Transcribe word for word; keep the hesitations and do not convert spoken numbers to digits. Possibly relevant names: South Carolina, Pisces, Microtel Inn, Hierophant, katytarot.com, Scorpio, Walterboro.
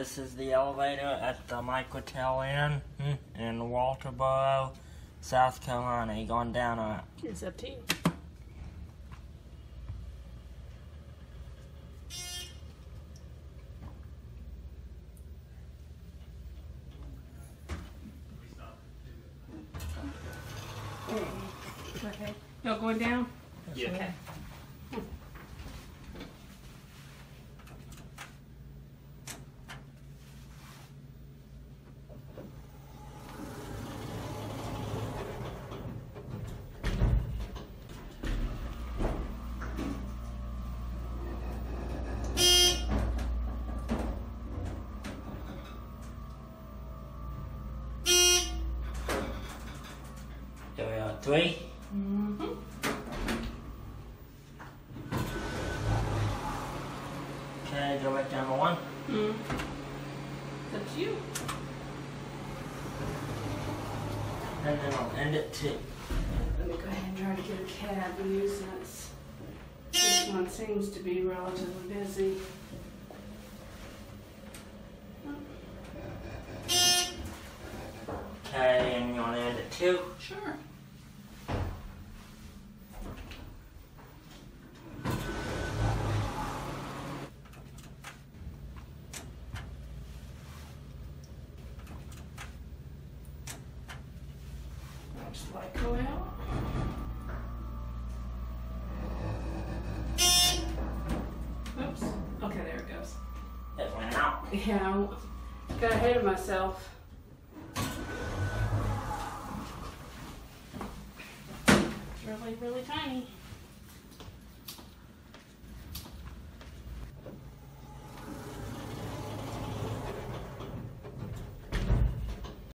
This is the elevator at the Microtel Inn in Walterboro, South Carolina. You're going down or up? It's up to you. Okay. Y'all going down? Yeah. Okay. Here we are, three. Mm-hmm. Can I go back down to one? Mm. That's you. And then I'll end it too. Let me go ahead and try to get a cab and use this. This one seems to be relatively busy. Okay, and you want to end it too? Sure. Watch the light go out. Oops. Okay, there it goes. It went out. Yeah, I got ahead of myself. Really, really tiny.